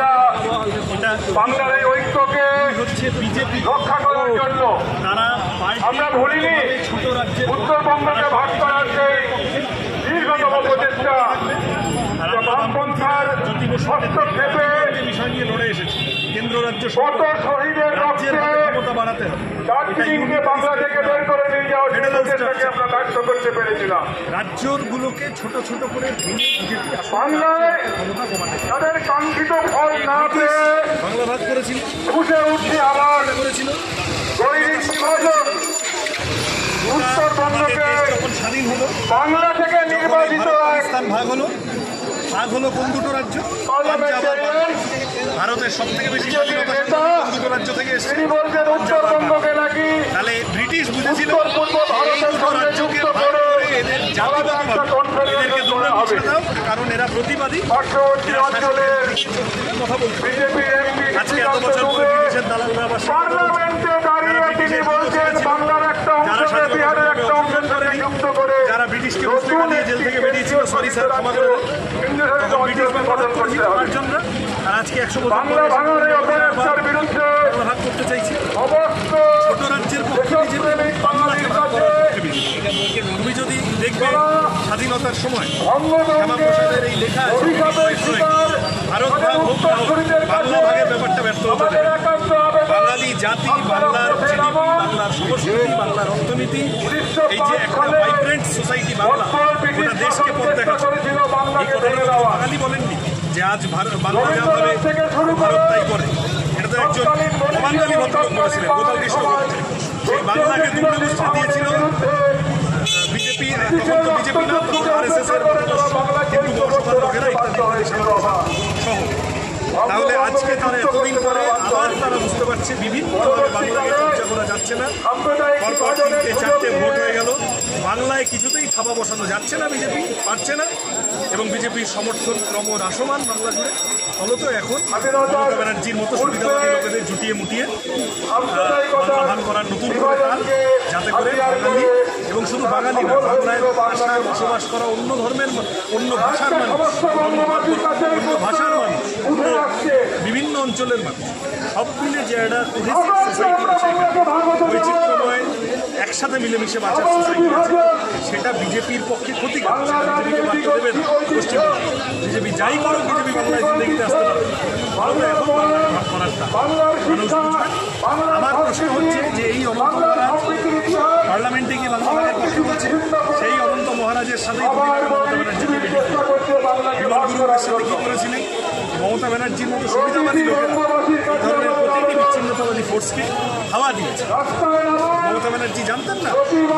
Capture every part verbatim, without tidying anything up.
বাঙালিরা বাংলার এই ঐক্যকে রক্ষা করার জন্য আমরা ভুলিনি। উত্তরবঙ্গকে ভাগ করার সেই দীর্ঘতম প্রচেষ্টা বামপন্থার হস্তক্ষেপে বিষয় নিয়ে লড়ে এসেছে। কেন্দ্র রাজ্য কত শহীদের রক্তে বাড়াতে হবে, দার্জিলিংকে বাংলা থেকে বের করে নিয়ে যাওয়া সেটাকে আমরা ব্যর্থ করতে পেরেছিলাম। রাজ্যগুলোকে ছোট ছোট করে বাংলায় তাদের কাঙ্ক্ষিত ফল না পেয়ে বাংলা ভাগ করেছিল, খুশে উঠে আবার করেছিল দৈনিক বিভাজন। উত্তরবঙ্গকে স্বাধীন হলো, বাংলা থেকে নির্বাচিত রাজস্থান ভাগ হলো। ভাগ হলো কোন দুটো রাজ্য? ভারতের সব থেকে বেশি দুটো রাজ্য থেকে এসেছে। উত্তরবঙ্গকে নাকি তাহলে ব্রিটিশ বুঝেছিল রাজ্যকে কারণ এরা প্রতিবাদী। কথা বলছি আজকে এত বছর যারা ব্রিটিশকে জেল থেকে বেরিয়েছিল, সরি স্যার আমাদের আজকে একশো ভাগ করতে চাইছি। ছোট রাজ্যের তুমি যদি দেখবে স্বাধীনতার সময় শ্যামাপ্রসাদের এই লেখা ভারত ভাগ হোক না হোক বাংলা ভাগের ব্যাপারটা ব্যর্থ হতে হবে। বাঙালি জাতি, বাংলার জিডিপি, বাংলার সংস্কৃতি, বাংলার অর্থনীতি, এই যে একটা ভাইব্রেন্ট সোসাইটি বাংলা, ওটা দেশকে পথ দেখাচ্ছে। এই কথাটা বাঙালি বলেননি যে আজ ভারত বাংলা যা ভাবে ভারত তাই করে, এটা তো একজন বাঙালি ভদ্রলোক বলেছিলেন গোপাল কৃষ্ণ বলতে। সেই বাংলাকে দুটো অবস্থা দিয়েছিল বিজেপি, তখন তো বিজেপি না আরএসএস এর হিন্দু বংশধর লোকেরা ইত্যাদি সহ। তাহলে আজকে তারা এতদিন পরে আবার তারা বুঝতে পারছে বিভিন্নভাবে বাংলাকে চর্চা করা যাচ্ছে না। পরপর তিনটে চারটে ভোট হয়ে গেল, বাংলায় কিছুতেই থাবা বসানো যাচ্ছে না, বিজেপি পারছে না এবং বিজেপির সমর্থন ক্রম হ্রাসমান বাংলা জুড়ে। ফলত এখন মমতা ব্যানার্জির মতো সুবিধাবাদী লোকেদের জুটিয়ে মুটিয়ে বাংলা ভাগ করার নতুন প্রকার, যাতে করে বাঙালি এবং শুধু বাঙালি না, বাংলায় ভাষায় বসবাস করা অন্য ধর্মের অন্য ভাষার মানুষ, অন্য ভাষার মানুষ, বিভিন্ন অঞ্চলের মানুষ সব মিলে যে একটা সোসাইটি আছে, বৈচিত্র্যময় একসাথে মিলেমিশে বাঁচার সোসাইটি আছে, সেটা বিজেপির পক্ষে ক্ষতি করছে। বিজেপিকে বাঁচতে দেবেন পশ্চিমবঙ্গ, বিজেপি যাই করুক বিজেপি বাংলায় জিন্দেগিতে আসতে পারবে। ভারত এখন বাংলার ভাগ করারটা মানুষ বুঝবেন। আমার প্রশ্ন হচ্ছে যে এই অনন্ত মহারাজ পার্লামেন্টে গিয়ে বাংলা ভাগের প্রশ্ন করছে, সেই অনন্ত মহারাজের সাথে কি করেছিলেন? মমতা ব্যানার্জির মতো সুবিধাবাদী লোকেরা এই ধরনের প্রতিটি বিচ্ছিন্নতাবাদী ফোর্সকে হাওয়া দিয়েছে। মমতা ব্যানার্জি জানতেন না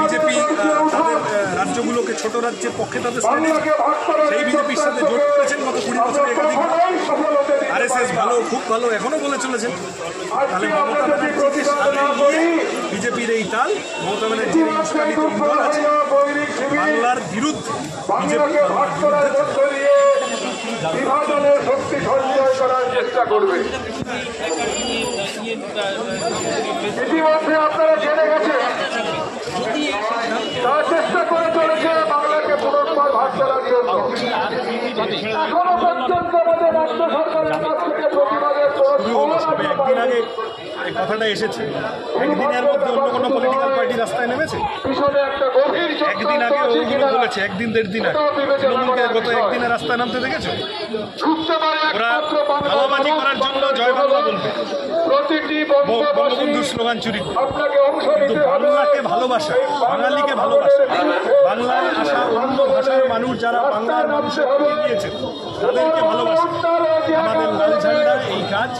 বিজেপি তাদের রাজ্যগুলোকে ছোট রাজ্যের পক্ষে তাদের সেই বিজেপির সাথে জোট করেছেন গত কুড়ি বছরে একাধিক। আরএসএস ভালো, খুব ভালো এখনও বলে চলেছেন। তাহলে মমতা ব্যানার্জিকে সামনে নিয়ে বিজেপির এই তাল, মমতা ব্যানার্জির এই উস্কানিত উন্নয়ন আছে বাংলার বিরুদ্ধে, বিজেপির বিরুদ্ধে বিভাজনের শক্তি সঞ্চয় করার চেষ্টা করবে। ইতিমধ্যে আপনারা জেনে গেছেন তারা চেষ্টা করে চলেছে বাংলাকে পুনর্বার ভাগ করার জন্য। এখনো পর্যন্ত আমাদের রাজ্য সরকারের কাছ থেকে প্রতিবাদের একদিন আগে এই কথাটা এসেছে, একদিনের মধ্যে অন্য কোনো পলিটিক্যাল পার্টি রাস্তায় নেমেছে? একদিন আগে ওইগুলো বলেছে, একদিন দেড় দিন আগে তৃণমূলকে গত একদিনে রাস্তায় নামতে দেখেছে। ওরা হাওয়াবাজি করার জন্য জয় বাংলা বলবে, বঙ্গবন্ধুর স্লোগান চুরি করবে, কিন্তু বাংলাকে ভালোবাসা, বাঙালিকে ভালোবাসা, বাংলায় আসা অন্য ভাষার মানুষ যারা বাংলার মানুষের হয়ে গিয়েছে তাদেরকে ভালোবাসা। আমাদের লাল ঝান্ডা এই কাজ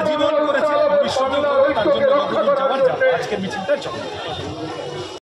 আজীবন করেছে, ভবিষ্যতেও তার জন্য যাওয়ার জন্য আজকের মিছিলটা চলে।